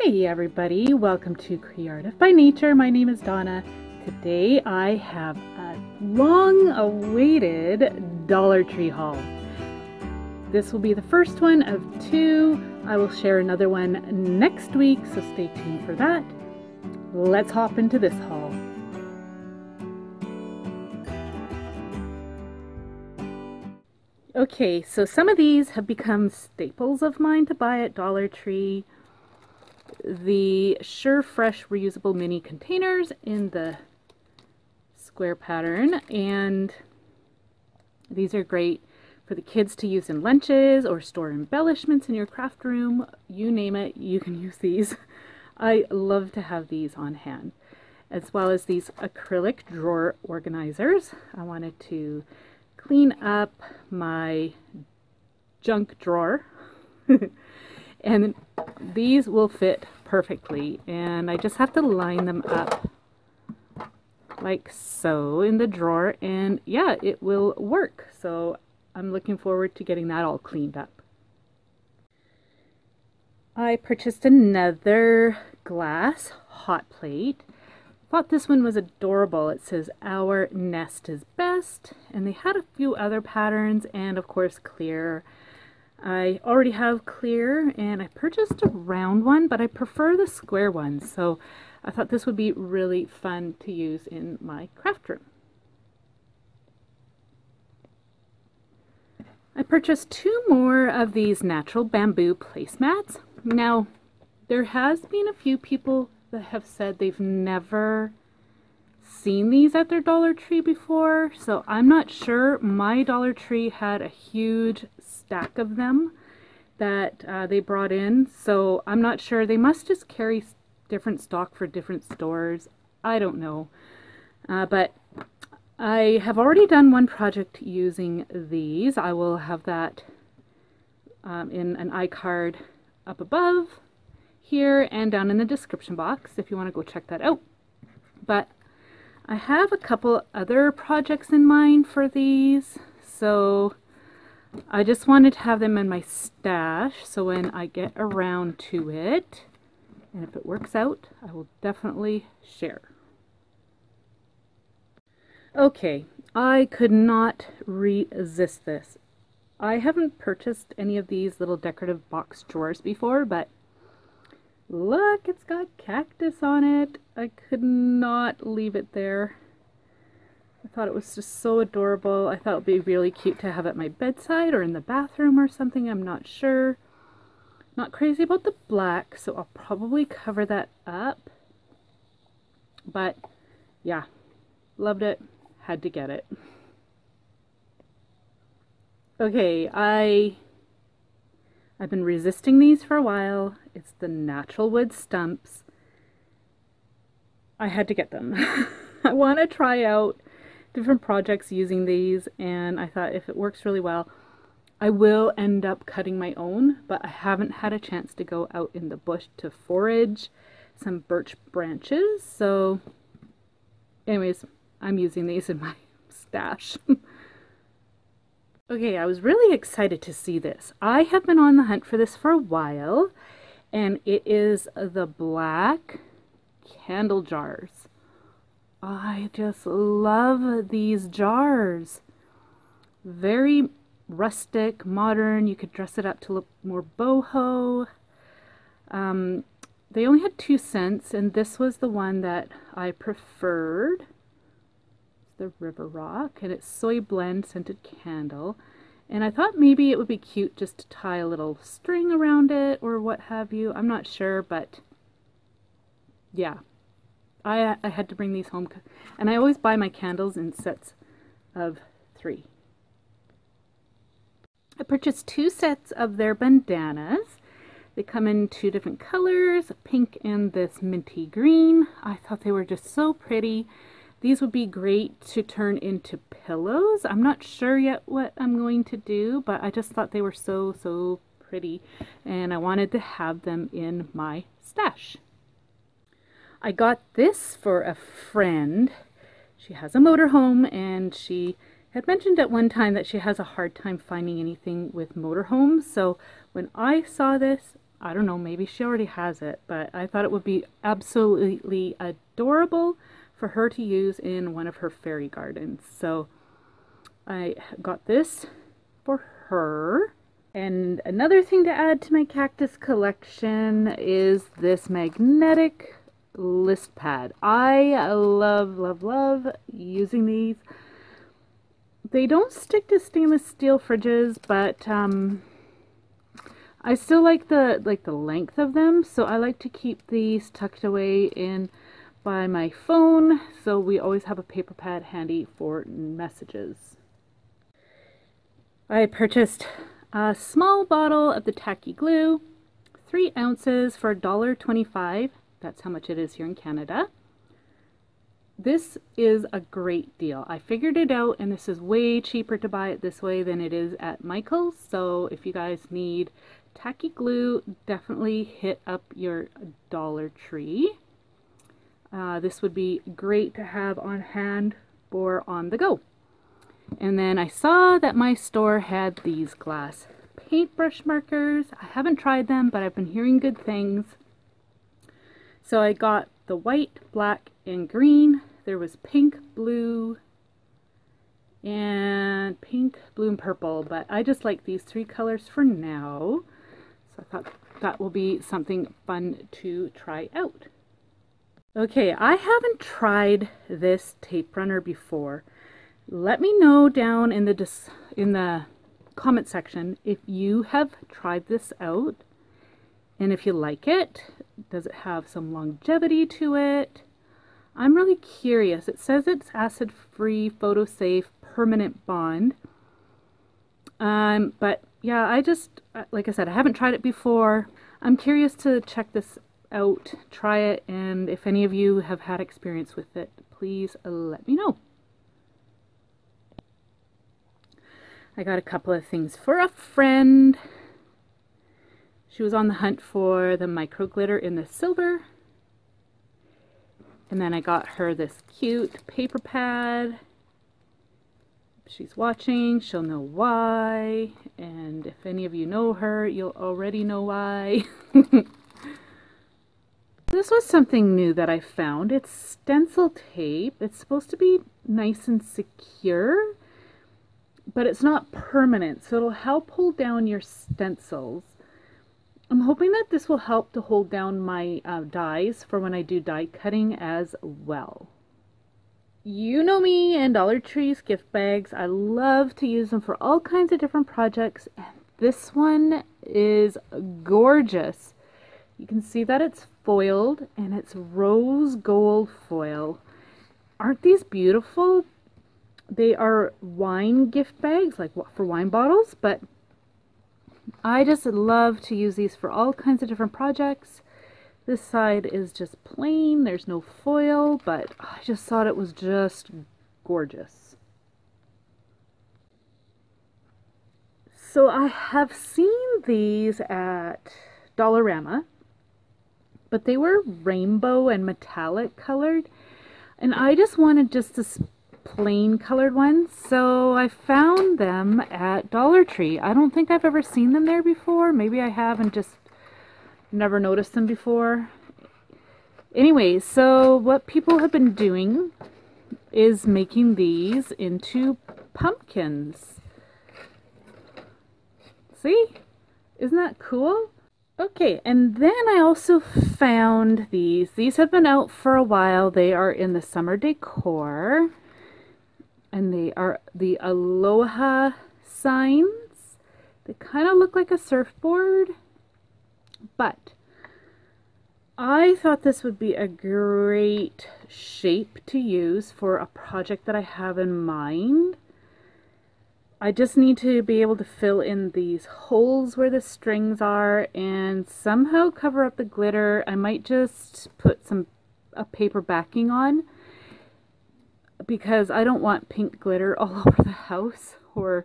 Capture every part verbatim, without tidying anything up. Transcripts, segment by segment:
Hey everybody, welcome to CreArtive by Nature. My name is Donna. Today I have a long-awaited Dollar Tree haul. This will be the first one of two. I will share another one next week, so stay tuned for that. Let's hop into this haul. Okay, so some of these have become staples of mine to buy at Dollar Tree. The Sure Fresh reusable mini containers in the square pattern, and these are great for the kids to use in lunches or store embellishments in your craft room. You name it, you can use these. I love to have these on hand, as well as these acrylic drawer organizers. I wanted to clean up my junk drawer. And these will fit perfectly, and I just have to line them up like so in the drawer, and yeah, it will work. So I'm looking forward to getting that all cleaned up. I purchased another glass hot plate. Thought this one was adorable. It says "Our nest is best," and they had a few other patterns, and of course clear. I already have clear, and I purchased a round one, but I prefer the square one, so I thought this would be really fun to use in my craft room. I purchased two more of these natural bamboo placemats. Now, there has been a few people that have said they've never seen these at their Dollar Tree before, so I'm not sure. My Dollar Tree had a huge stack of them that uh, they brought in, so I'm not sure. They must just carry different stock for different stores. I don't know, uh, but I have already done one project using these. I will have that um, in an iCard up above here and down in the description box if you want to go check that out. But I have a couple other projects in mind for these, so I just wanted to have them in my stash, so when I get around to it, and if it works out, I will definitely share. Okay, I could not resist this. I haven't purchased any of these little decorative box drawers before, but look, it's got cactus on it. I could not leave it there. I thought it was just so adorable. I thought it would be really cute to have at my bedside or in the bathroom or something. I'm not sure. Not crazy about the black, so I'll probably cover that up. But yeah, loved it. Had to get it. Okay, I... I've been resisting these for a while. It's the natural wood stumps. I had to get them. I want to try out different projects using these, and I thought if it works really well, I will end up cutting my own, but I haven't had a chance to go out in the bush to forage some birch branches. So anyways, I'm using these in my stash. Okay, I was really excited to see this. I have been on the hunt for this for a while, and it is the black candle jars. I just love these jars. Very rustic, modern. You could dress it up to look more boho. Um, they only had two scents, and this was the one that I preferred. The River Rock, and it's soy blend scented candle, and I thought maybe it would be cute just to tie a little string around it or what have you. I'm not sure, but yeah, I, I had to bring these home, and I always buy my candles in sets of three. I purchased two sets of their bandanas. They come in two different colors, pink and this minty green. I thought they were just so pretty. These would be great to turn into pillows. I'm not sure yet what I'm going to do, but I just thought they were so, so pretty, and I wanted to have them in my stash. I got this for a friend. She has a motorhome, and she had mentioned at one time that she has a hard time finding anything with motorhomes. So when I saw this, I don't know, maybe she already has it, but I thought it would be absolutely adorable for her to use in one of her fairy gardens. So I got this for her. And another thing to add to my cactus collection is this magnetic list pad. I love, love, love using these. They don't stick to stainless steel fridges, but um, I still like the like the length of them, so I like to keep these tucked away in by my phone, so we always have a paper pad handy for messages. I purchased a small bottle of the Tacky Glue, three ounces for a dollar twenty-five. That's how much it is here in Canada. This is a great deal. I figured it out, and this is way cheaper to buy it this way than it is at Michael's. So if you guys need Tacky Glue, definitely hit up your Dollar Tree. Uh, this would be great to have on hand or on the go. And then I saw that my store had these glass paintbrush markers. I haven't tried them, but I've been hearing good things. So I got the white, black, and green. There was pink, blue, and pink, blue, and purple, but I just like these three colors for now. So I thought that will be something fun to try out. Okay, I haven't tried this tape runner before. Let me know down in the dis in the comment section if you have tried this out and if you like it. Does it have some longevity to it? I'm really curious. It says it's acid-free, photo-safe, permanent bond. Um, but yeah, I just, like I said, I haven't tried it before. I'm curious to check this out, try it, and if any of you have had experience with it, please let me know. I got a couple of things for a friend. She was on the hunt for the micro glitter in the silver. And then I got her this cute paper pad. If she's watching, she'll know why. And if any of you know her, you'll already know why. This was something new that I found. It's stencil tape. It's supposed to be nice and secure, but it's not permanent, so it'll help hold down your stencils. I'm hoping that this will help to hold down my uh, dies for when I do die cutting as well. You know me and Dollar Tree's gift bags. I love to use them for all kinds of different projects, and this one is gorgeous. You can see that it's foiled, and it's rose gold foil. Aren't these beautiful? They are wine gift bags, like for wine bottles, but I just love to use these for all kinds of different projects. This side is just plain, there's no foil, but I just thought it was just gorgeous. So I have seen these at Dollarama, but they were rainbow and metallic colored, and I just wanted just this plain colored ones, so I found them at Dollar Tree. I don't think I've ever seen them there before. Maybe I have and just never noticed them before. Anyway, so what people have been doing is making these into pumpkins. See? Isn't that cool? Okay, and then I also found these. These have been out for a while. They are in the summer decor. And they are the Aloha signs. They kind of look like a surfboard, but I thought this would be a great shape to use for a project that I have in mind. I just need to be able to fill in these holes where the strings are and somehow cover up the glitter. I might just put some a paper backing on, because I don't want pink glitter all over the house or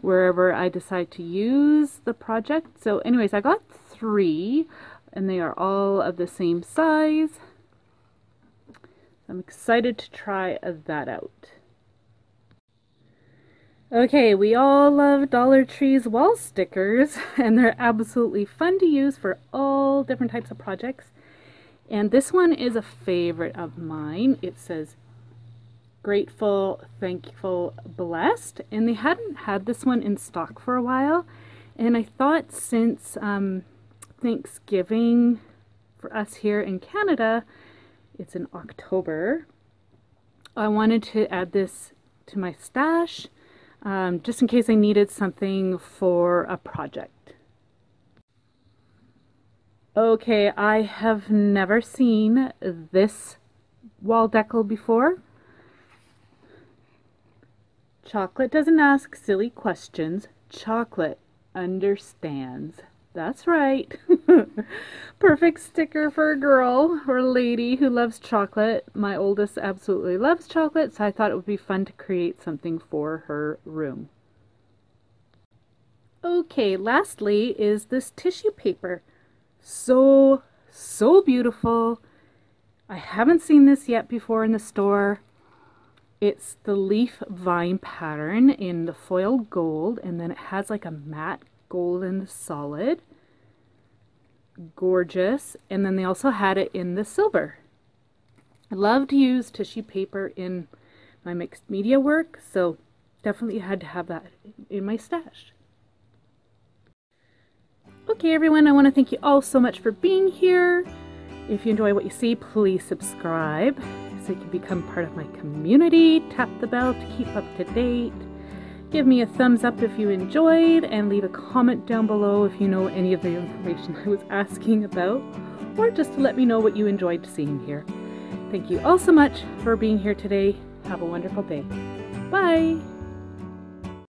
wherever I decide to use the project. So anyways, I got three, and they are all of the same size. I'm excited to try that out. Okay, we all love Dollar Tree's wall stickers, and they're absolutely fun to use for all different types of projects. And this one is a favorite of mine. It says grateful, thankful, blessed, and they hadn't had this one in stock for a while. And I thought since um, Thanksgiving for us here in Canada, it's in October, I wanted to add this to my stash. Um, just in case I needed something for a project. Okay, I have never seen this wall decal before. Chocolate doesn't ask silly questions. Chocolate understands. That's right. Perfect sticker for a girl or a lady who loves chocolate. My oldest absolutely loves chocolate, so I thought it would be fun to create something for her room. Okay, lastly is this tissue paper. So, so beautiful. I haven't seen this yet before in the store. It's the leaf vine pattern in the foil gold, and then it has like a matte golden solid. Gorgeous. And then they also had it in the silver. I love to use tissue paper in my mixed media work, so definitely had to have that in my stash. Okay everyone, I want to thank you all so much for being here. If you enjoy what you see, please subscribe so you can become part of my community. Tap the bell to keep up to date. Give me a thumbs up if you enjoyed, and leave a comment down below if you know any of the information I was asking about, or just to let me know what you enjoyed seeing here. Thank you all so much for being here today. Have a wonderful day. Bye!